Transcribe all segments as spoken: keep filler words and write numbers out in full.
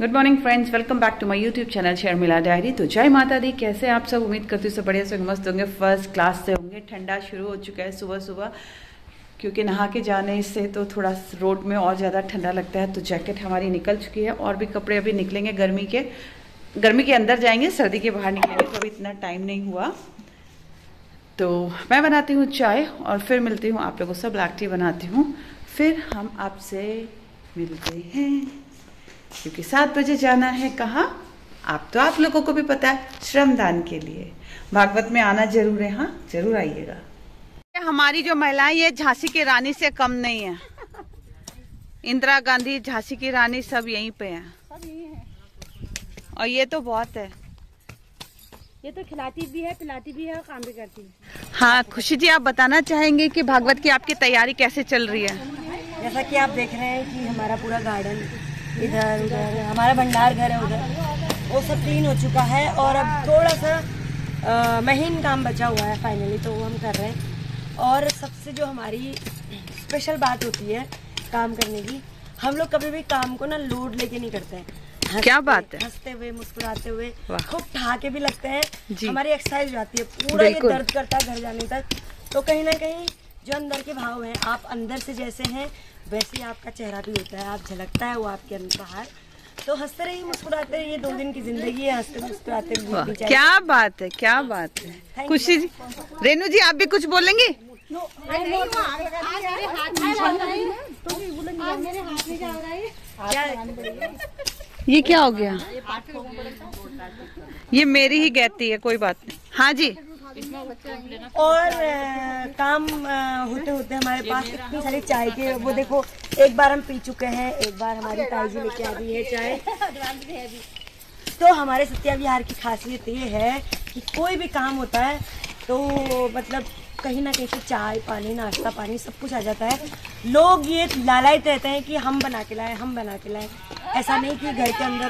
Good morning friends, welcome back to my YouTube channel Sharmila diary. तो जय माता दी, कैसे आप सब? उम्मीद करती हूँ सब बढ़िया से मस्त होंगे, फर्स्ट क्लास से होंगे। ठंडा शुरू हो चुका है सुबह सुबह, क्योंकि नहा के जाने से तो थोड़ा रोड में और ज़्यादा ठंडा लगता है। तो जैकेट हमारी निकल चुकी है और भी कपड़े अभी निकलेंगे, गर्मी के गर्मी के अंदर जाएंगे, सर्दी के बाहर निकलेंगे, तो अभी इतना टाइम नहीं हुआ। तो मैं बनाती हूँ चाय और फिर मिलती हूँ आप लोगों से, ब्लैक टी बनाती हूँ, फिर हम आपसे मिलते हैं। क्योंकि सात बजे जाना है कहाँ, आप तो आप लोगों को भी पता है, श्रमदान के लिए भागवत में आना जरूर है। हाँ, जरूर आइएगा। हमारी जो महिलाएं, ये झांसी की रानी से कम नहीं है। इंदिरा गांधी, झांसी की रानी, सब यहीं पे हैं। और ये तो बहुत है, ये तो खिलाती भी है, पिलाती भी है और काम भी करती है। हाँ खुशी जी, आप बताना चाहेंगे कि भागवत की आपकी तैयारी कैसे चल रही है? जैसा कि आप देख रहे हैं कि हमारा पूरा गार्डन इधर उधर, हमारा भंडार घर है उधर, वो सब क्लीन हो चुका है और अब थोड़ा सा महीन काम बचा हुआ है फाइनली, तो वो हम कर रहे हैं। और सबसे जो हमारी स्पेशल बात होती है काम करने की, हम लोग कभी भी काम को ना लोड लेके नहीं करते हैं। क्या बात है, हंसते हुए मुस्कुराते हुए खूब ठाके भी लगते हैं, हमारी एक्सरसाइज हो जाती है। पूरा ये दर्द करता है घर जाने तक, तो कहीं ना कहीं जो अंदर के भाव हैं, आप अंदर से जैसे हैं वैसे ही आपका चेहरा भी होता है, आप झलकता है वो आपके अंदर बाहर। तो हंसते रहिए मुस्कुराते रहिए, दो दिन की जिंदगी है, हंसते मुस्कुराते। क्या बात है, क्या बात है खुशी जी। रेनू जी, आप भी कुछ बोलेंगे? ये क्या हो गया? ये मेरी ही कहती है, कोई बात नहीं। हाँ जी। और आ, काम आ, होते होते हमारे पास इतनी सारी चाय के, वो देखो एक बार हम पी चुके हैं, एक बार हमारी ताई जी लेके आ रही है चाय। तो हमारे सत्या विहार की खासियत ये है कि कोई भी काम होता है तो मतलब कहीं ना कहीं से चाय पानी नाश्ता पानी सब कुछ आ जाता है। लोग ये लालायित रहते हैं कि हम बना के लाएं, हम बना के लाएं, ऐसा नहीं कि घर के अंदर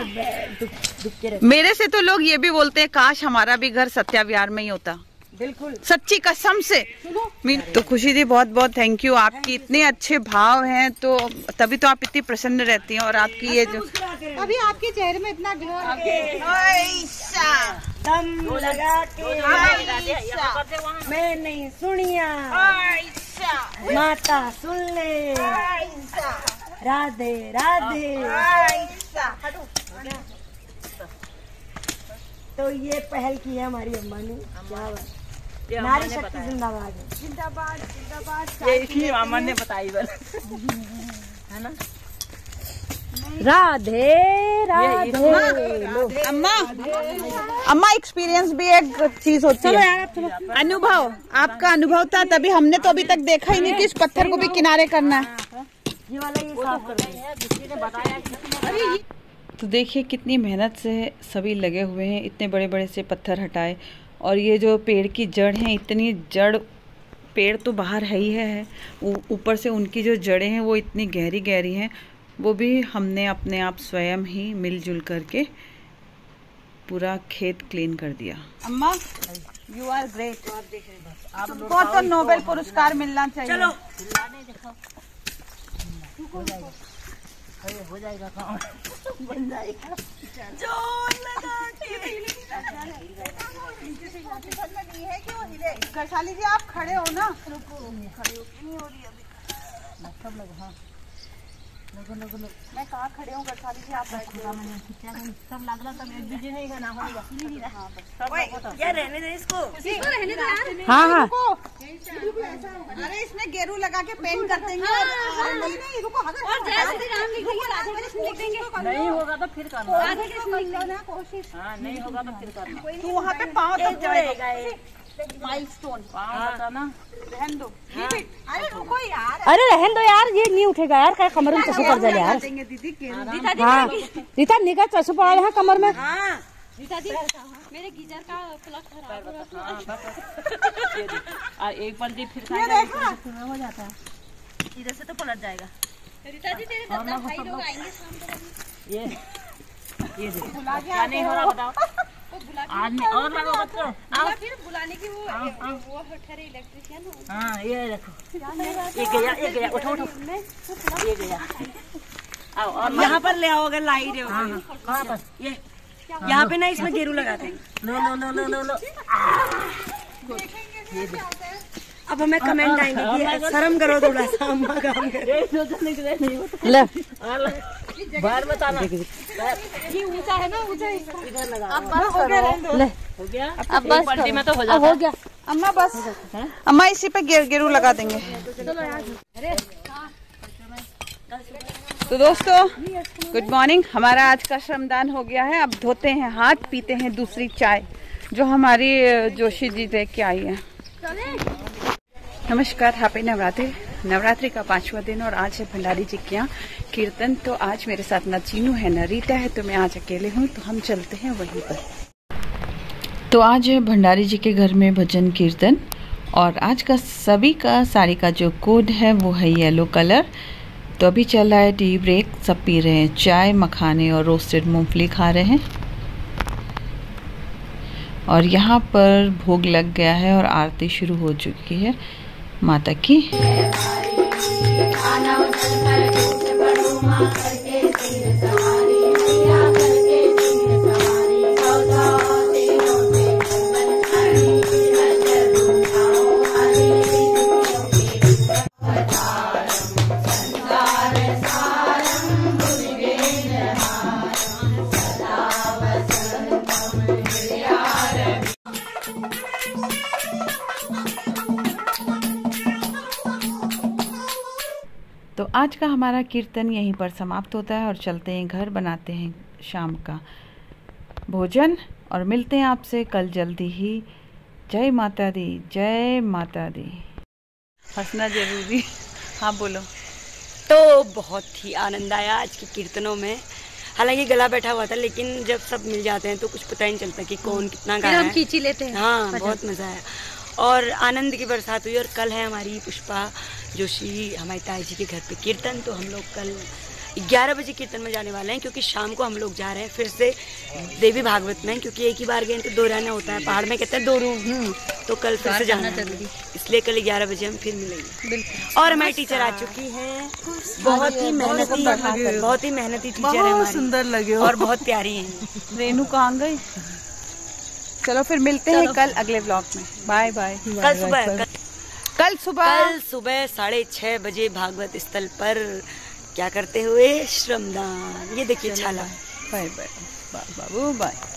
दुख, दुख के रहते। मेरे से तो लोग ये भी बोलते हैं काश हमारा भी घर सत्या विहार में ही होता। बिल्कुल, सच्ची कसम से। तो खुशी दी, बहुत बहुत थैंक यू, आपकी इतने अच्छे भाव हैं, तो तभी तो आप इतनी प्रसन्न रहती हैं। और आपकी ये जो अभी आपके चेहरे में इतना दम लगा के मैं नहीं सुनिया, माता सुन ले, राधे राधे। तो ये पहल की है हमारी अम्मा ने, क्या बात, नारी शक्ति जिंदाबाद जिंदाबाद जिंदाबाद। एक ही मामा ने बताई बस, है ना? राधे राधे अम्मा। अम्मा, एक्सपीरियंस भी एक चीज होती है, अनुभव, आपका अनुभव था तभी, हमने तो अभी तक देखा ही नहीं कि इस पत्थर को भी किनारे करना है। ये वाला ये साफ कर। तो देखिए कितनी मेहनत से सभी लगे हुए हैं, इतने बड़े बड़े से पत्थर हटाए। और ये जो पेड़ की जड़ हैं, इतनी जड़, पेड़ तो बाहर है ही है, ऊपर से उनकी जो जड़ें हैं वो इतनी गहरी गहरी हैं, वो भी हमने अपने आप स्वयं ही मिलजुल करके पूरा खेत क्लीन कर दिया। अम्मा, यू आर ग्रेट। तुमको तो नोबेल पुरस्कार मिलना चाहिए। चलो हो जाएगा काम, बन जाएगा। जोर लगा के कशाली जी, आप खड़े हो ना, रुको, खड़े हो क्यों नहीं हो रही अभी? मतलब लोग, हाँ लोगो लोगो लोग, मैं कहाँ खड़े हूँ कशाली जी, आप बैठे सब लागला तब एक बीजे नहीं का ना होगा। हाँ बस, ये रहने दे इसको, इसको रहने दे। हाँ हाँ, अरे इसमें गेरू लगा के पेंट करते हैं। हाँ, हाँ, नहीं नहीं रुको, और जय श्री राम लिखेंगे, राधे कृष्ण लिखेंगे। नहीं होगा तो फिर करना, राधे कृष्ण लिख लो ना, कोशिश। हाँ, नहीं होगा तो फिर करना। तू वहाँ पे पाँव तक जाएगा, माइलस्टोन पाँव ना, रहन दो। अरे रुको यार, अरे रहन दो यार, ये नहीं उठेगा यार, क्या कमर में चश्मू पड़ जाए यार। हाँ रीता, निगाह चश्मू पड़ा है कमर में। रीता दी, मेरे गीजर का प्लग खराब हुआ, एक बार फिर हो जाता है, इधर से तो पलट जाएगा। रीता जी, तेरे दादा भाई लोग आएंगे शाम को। ये ये बुला क्या नहीं हो रहा बताओ, और लगाओ आप फिर बुलाने की वो वो ठहरे इलेक्ट्रिशियन हो। हाँ ये रखो, ये गया ये गया, उठो उठो, ये गया। आओ और यहाँ पर ले आओगे लाई रहे हो ये यहाँ पे ना इसमें गेरू लगाते हैं। लो लो लो लो लो अब हमें कमेंट आएंगे शर्म करो थोड़ा सा अम्मा काम करे बाहर बताना ये ऊंचा है ना ऊंचा इधर लगा अब बस हो गया ले हो गया अब बस बल्टी में तो हो जाता हो गया अम्मा बस अम्मा इसी पे गेर गेरू लगा देंगे। तो दोस्तों गुड मॉर्निंग, हमारा आज का श्रमदान हो गया है। अब धोते हैं हाथ, पीते हैं दूसरी चाय जो हमारी जोशी जी दे के आई है। नमस्कार, हैप्पी नवरात्रि। नवरात्रि का पांचवा दिन और आज है भंडारी जी के यहाँ कीर्तन। तो आज मेरे साथ ना चीनू है ना रीटा है, तो मैं आज अकेले हूँ, तो हम चलते हैं वहीं पर। तो आज है भंडारी जी के घर में भजन कीर्तन और आज का सभी का साड़ी का जो कोड है वो है येलो कलर। तो अभी चल रहा है टी ब्रेक, सब पी रहे हैं चाय, मखाने और रोस्टेड मूँगफली खा रहे हैं। और यहाँ पर भोग लग गया है और आरती शुरू हो चुकी है माता की। तो आज का हमारा कीर्तन यहीं पर समाप्त होता है और चलते हैं घर, बनाते हैं शाम का भोजन और मिलते हैं आपसे कल जल्दी ही। जय माता दी, जय माता दी। हंसना जरूरी। हाँ बोलो। तो बहुत ही आनंद आया आज के कीर्तनों में, हालांकि गला बैठा हुआ था, लेकिन जब सब मिल जाते हैं तो कुछ पता ही नहीं चलता कि कौन कितना गा रहा है, खींची लेते हैं। हाँ बहुत मज़ा आया और आनंद की बरसात हुई। और कल है हमारी पुष्पा जोशी हमारी ताई जी के घर पे कीर्तन, तो हम लोग कल ग्यारह बजे कीर्तन में जाने वाले हैं क्योंकि शाम को हम लोग जा रहे हैं फिर से देवी भागवत में, क्योंकि एक ही बार गए तो दो रहना होता है, पहाड़ में कहते हैं दो रूम, तो कल फिर से जाना जरूरी, इसलिए कल ग्यारह बजे हम फिर मिलेंगे। और हमारी टीचर आ चुकी हैं, बहुत ही मेहनती बहुत ही मेहनती टीचर है, सुंदर लगे और बहुत प्यारी है। रेनू कहाँ गई? चलो फिर मिलते हैं कल अगले ब्लॉग में, बाय बाय। कल सुबह कल सुबह कल सुबह साढ़े छः बजे भागवत स्थल पर क्या करते हुए श्रमदान, ये देखिए छाला। बाय बाय बाबू, बाय।